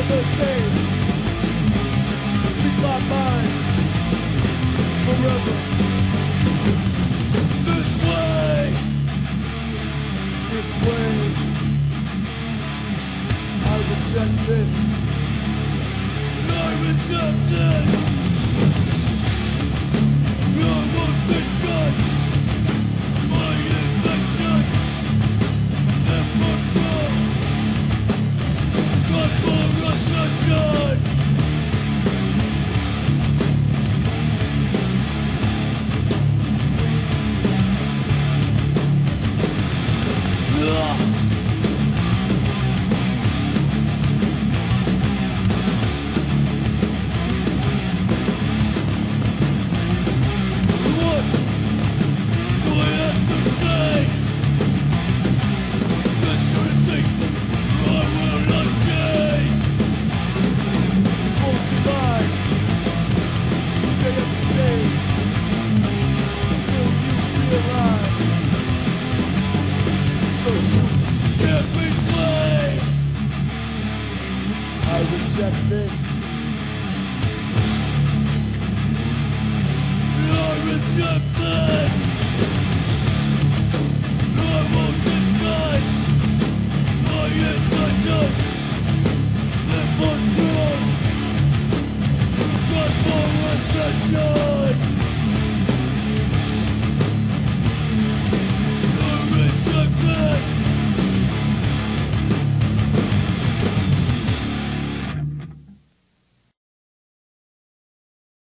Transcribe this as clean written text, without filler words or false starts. another day. Speak my mind forever. This way, this way. I reject this. I reject that. I want this guy. My infection. Immortal. But for us to die. What do I have to say? The truth is, I will not. Can't be slain. I reject this.